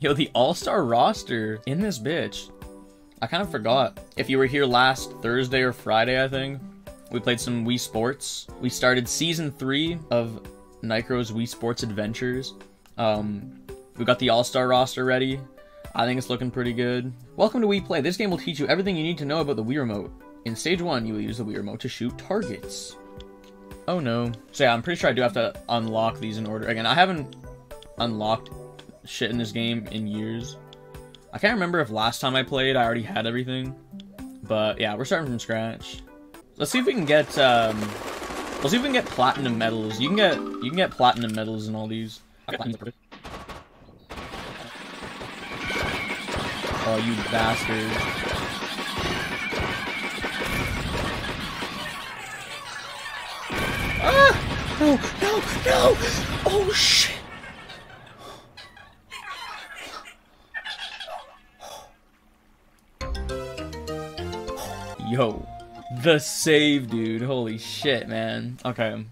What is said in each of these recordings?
Yo, the all-star roster in this bitch. I kind of forgot. If you were here last Thursday or Friday, I think, we played some Wii Sports. We started Season 3 of Nicro's Wii Sports Adventures. We got the all-star roster ready. I think it's looking pretty good. Welcome to Wii Play. This game will teach you everything you need to know about the Wii Remote. In Stage 1, you will use the Wii Remote to shoot targets. Oh no. So yeah, I'm pretty sure I do have to unlock these in order. Again, I haven't unlocked shit in this game in years. I can't remember if last time I played I already had everything. But yeah, we're starting from scratch. Let's see if we can get platinum medals. You can get platinum medals in all these. Oh, you bastard. Ah! No, no, no! Oh, shit! Yo. The save, dude. Holy shit, man. Okay.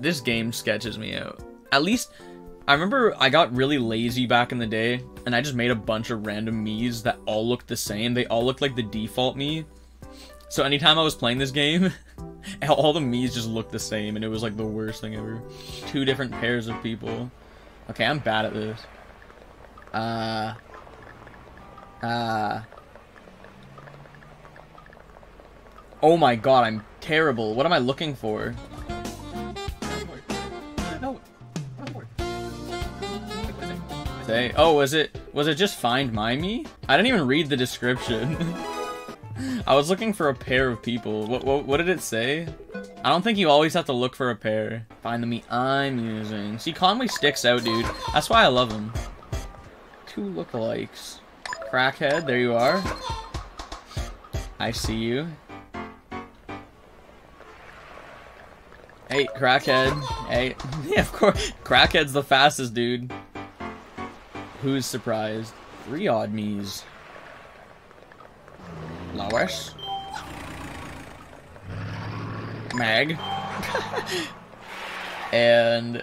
This game sketches me out. At least... I remember I got really lazy back in the day, and I just made a bunch of random Miis that all looked the same. They all looked like the default Mii. So anytime I was playing this game, all the Miis just looked the same, and it was like the worst thing ever. Two different pairs of people. Okay, I'm bad at this. Oh my god, I'm terrible. What am I looking for? Oh, was it just find my Mii? I didn't even read the description. I was looking for a pair of people. What did it say? I don't think you always have to look for a pair. Find the Mii I'm using. See, Conway sticks out, dude. That's why I love him. Two lookalikes. Crackhead, there you are. I see you. Hey, crackhead. Hey, yeah, of course. Crackhead's the fastest, dude. Who's surprised? Three odd Miis. Lois. Mag. And...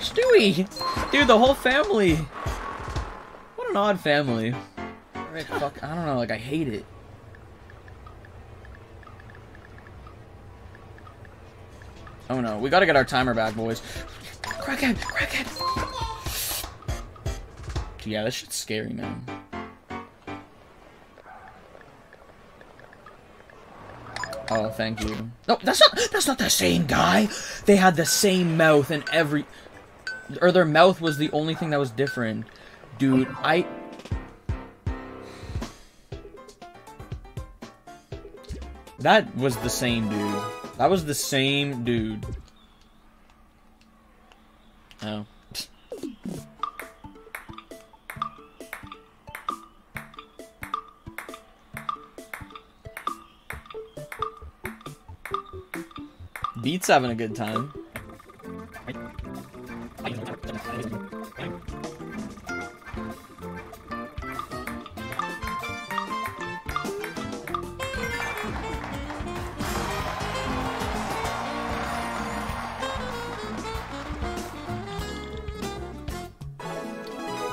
Stewie! Dude, the whole family! What an odd family. Right, fuck, I don't know, like, I hate it. Oh no, we gotta get our timer back, boys. Crackhead! Crackhead! Yeah, that shit's scary, man. Oh, thank you. No, that's not the same guy! They had the same mouth and every... Or their mouth was the only thing that was different. Dude, That was the same dude. That was the same dude. Oh. Beat's having a good time.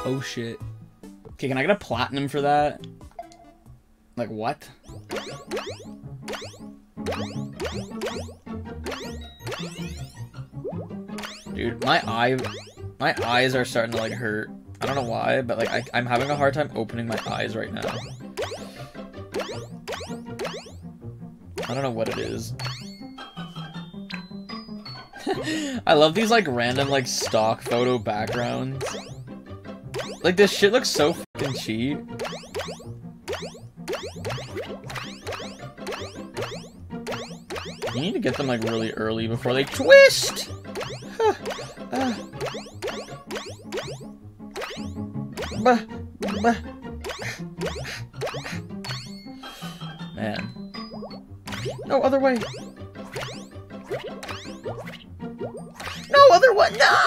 Oh shit. Okay, can I get a platinum for that? Like, what? Dude, my eyes are starting to like hurt. I don't know why, but like I'm having a hard time opening my eyes right now. I don't know what it is. I love these like random like stock photo backgrounds. Like, this shit looks so fucking cheap. You need to get them, like, really early before they twist! Huh. Man. No other way! No other way! No!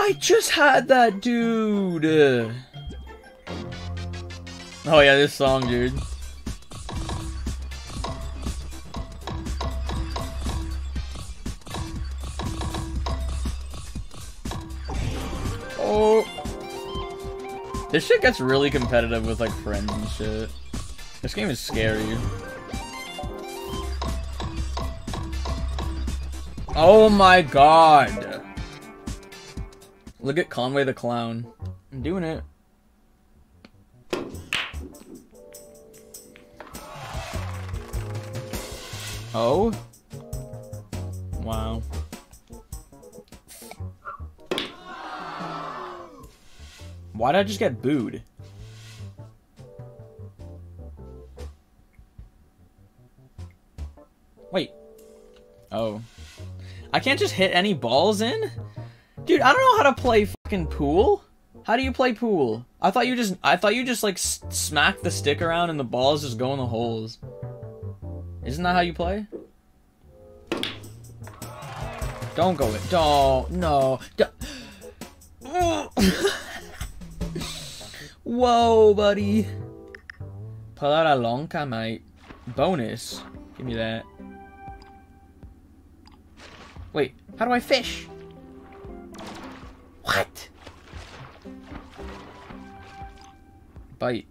I just had that, dude. Oh yeah, this song, dude. This shit gets really competitive with like friends and shit. This game is scary. Oh my god! Look at Conway the clown. I'm doing it. Oh? Wow. Why'd I just get booed? Wait. Oh. I can't just hit any balls in? Dude, I don't know how to play fucking pool. How do you play pool? I thought you just like smack the stick around and the balls just go in the holes. Isn't that how you play? Don't go it. Don't. No. Don't. Whoa, buddy. Pull out a lonka, mate. Bonus. Give me that. Wait, how do I fish? What? Bite.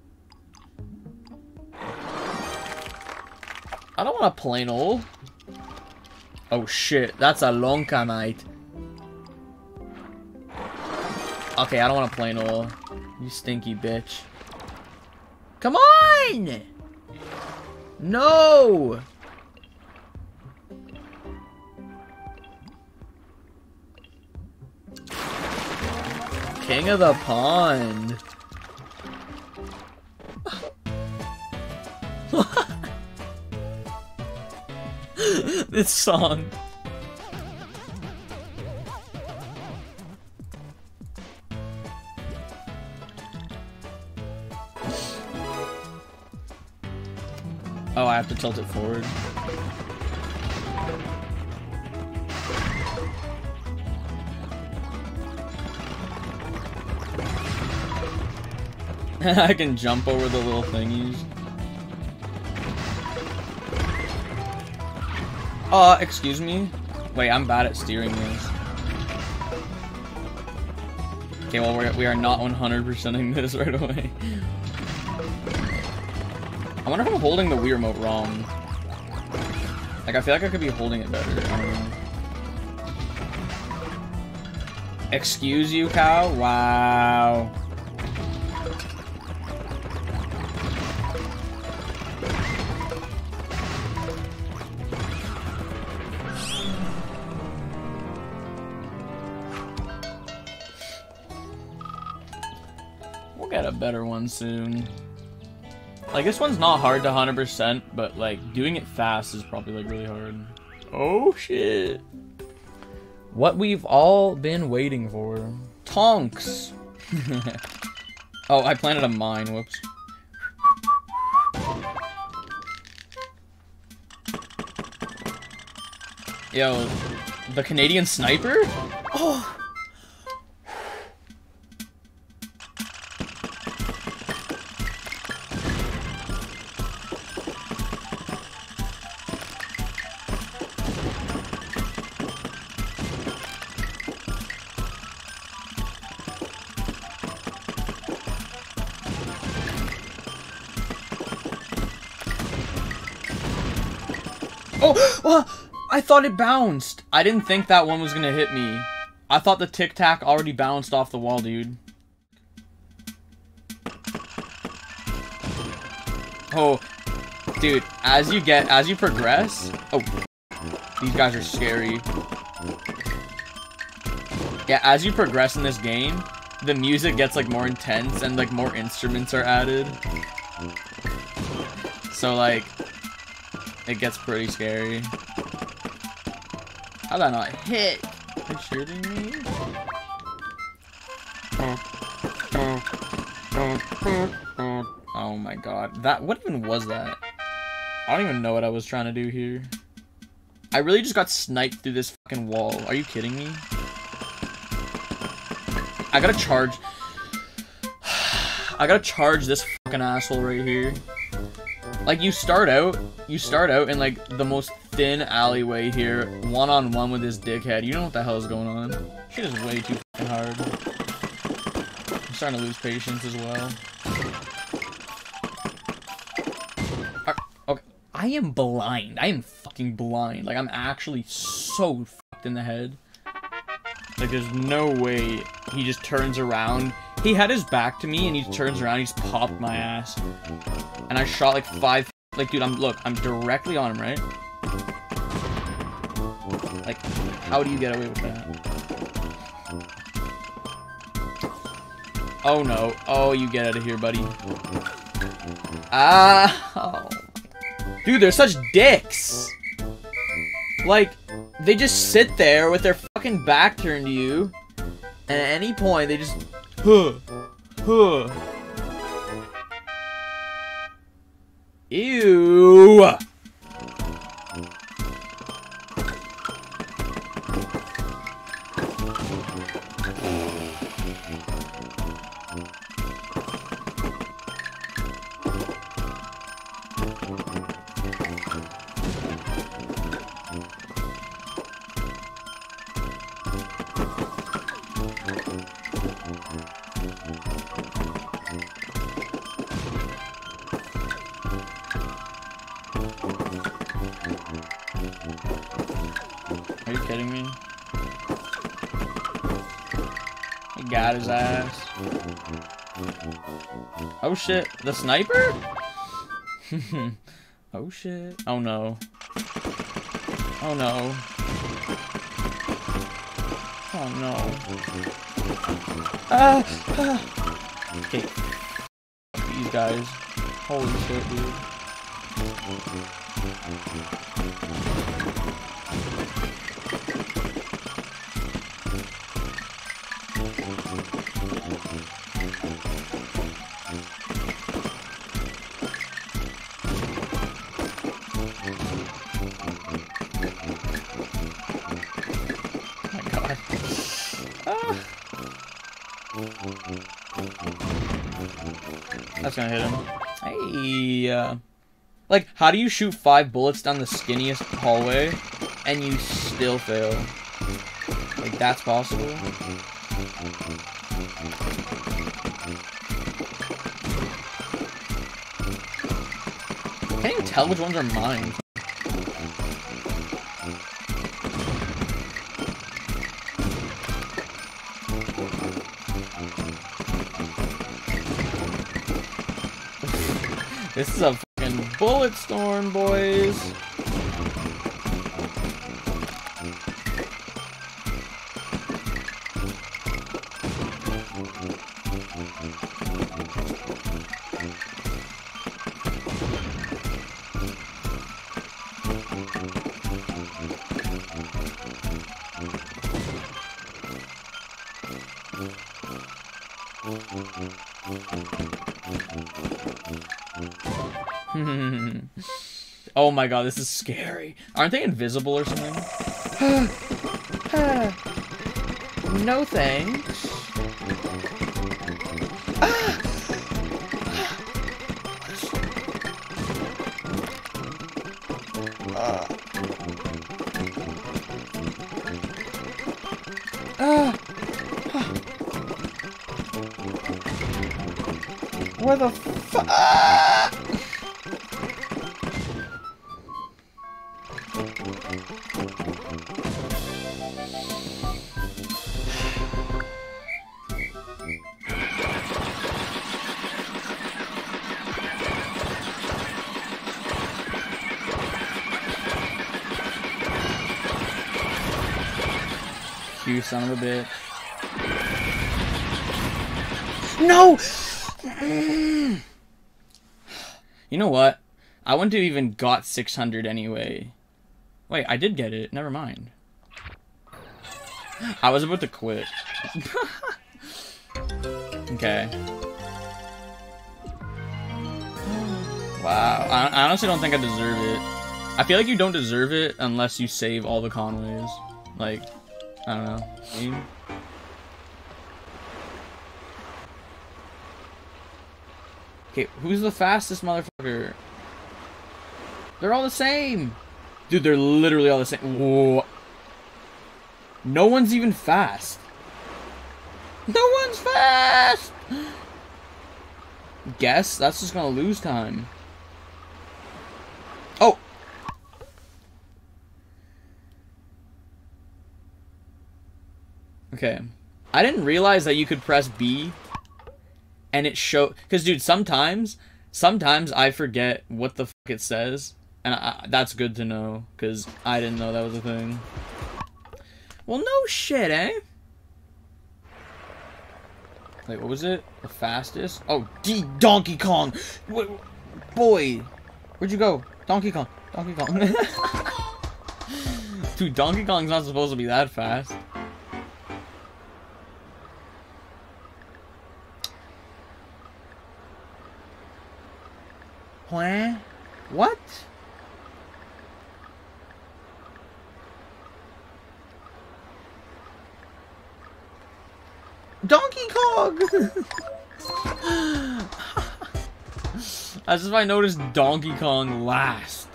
I don't want a plain old. Oh shit, that's a lonka, mate. Okay, I don't want a plain old. You stinky bitch. Come on! No! King of the Pond. This song. Oh, I have to tilt it forward. I can jump over the little thingies. Excuse me? Wait, I'm bad at steering this. Okay, well, we are not 100%ing this right away. I wonder if I'm holding the Wii Remote wrong. Like, I feel like I could be holding it better. I don't know. Excuse you, cow? Wow. We'll get a better one soon. Like, this one's not hard to 100%, but, like, doing it fast is probably, like, really hard. Oh, shit. What we've all been waiting for. Tonks! Oh, I planted a mine. Whoops. Yo, the Canadian sniper? Oh! Oh, I thought it bounced. I didn't think that one was gonna hit me. I thought the Tic Tac already bounced off the wall, dude. Oh, dude, as you progress, oh, these guys are scary. Yeah, as you progress in this game, the music gets like more intense and like more instruments are added. So like, it gets pretty scary. How'd I not hit? Are you shooting me? Oh my god. That, what even was that? I don't even know what I was trying to do here. I really just got sniped through this fucking wall. Are you kidding me? I gotta charge this fucking asshole right here. Like, you start out in, like, the most thin alleyway here, one-on-one with this dickhead. You don't know what the hell is going on. Shit is way too fucking hard. starting to lose patience as well. Okay. I am blind. I am fucking blind. Like, I'm actually so fucked in the head. Like, there's no way he just turns around. He had his back to me, and he turns around, and he just popped my ass. And I shot, like, five... Like, dude, I'm directly on him, right? Like, how do you get away with that? Oh, no. Oh, you get out of here, buddy. Ah! Oh. Dude, they're such dicks! Like, they just sit there with their fucking back turned to you. And at any point, they just... Ew! Are you kidding me? He got his ass. Oh shit, the sniper? Oh shit. Oh no. Oh no. Oh no. Ah! Ah! Okay. These guys. Holy shit, dude. That's gonna hit him. Hey, like, how do you shoot 5 bullets down the skinniest hallway and you still fail? Like, that's possible. Can't even tell which ones are mine. This is a fucking bullet storm, boys. Oh my god, this is scary. Aren't they invisible or something? No thanks. Where the fuck? Ah! You son of a bitch. No! You know what? I wouldn't have even got 600 anyway. Wait, I did get it. Never mind. I was about to quit. Okay. Wow. I honestly don't think I deserve it. I feel like you don't deserve it unless you save all the Conways. Like, I don't know. I mean, okay, who's the fastest motherfucker? They're all the same! Dude, they're literally all the same. Whoa. No one's even fast. No one's fast! Guess that's just gonna lose time. Oh! Okay. I didn't realize that you could press B and it show. Because, dude, sometimes I forget what the fuck it says. And that's good to know, because I didn't know that was a thing. Well, no shit, eh? Wait, what was it? The fastest? Oh, Donkey Kong! Wait, boy! Where'd you go? Donkey Kong! Donkey Kong! Dude, Donkey Kong's not supposed to be that fast. What? Donkey Kong! That's if I noticed Donkey Kong last.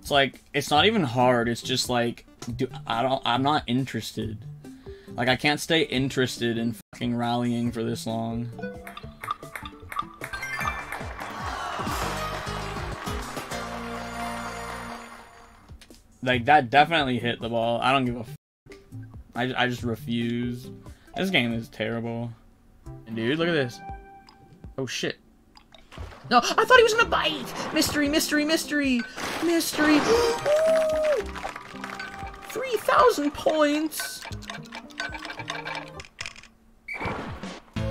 It's like, it's not even hard, it's just like, dude, I'm not interested. Like, I can't stay interested in fucking rallying for this long. Like, that definitely hit the ball. I don't give a fuck. I just refuse. This game is terrible. Dude, look at this. Oh, shit. No, I thought he was gonna bite! Mystery, mystery, mystery! Mystery! 3,000 points!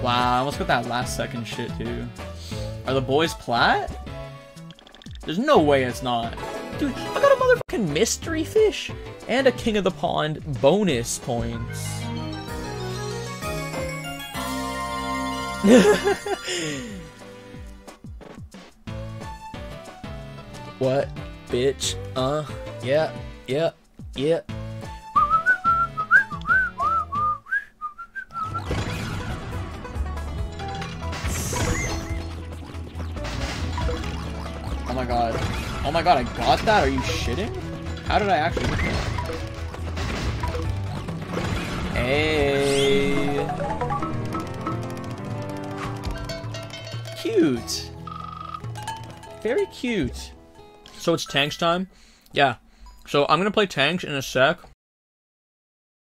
Wow, let's get that last second shit, too. Are the boys plat? There's no way it's not. Dude, I got a motherfucking mystery fish and a King of the Pond bonus points. What, bitch? Yeah, yeah, yeah. Oh my god. Oh my god, I got that? Are you shitting? How did I actually get that? Hey. Cute. Very cute. So it's Tonks time? Yeah. So I'm gonna play Tonks in a sec.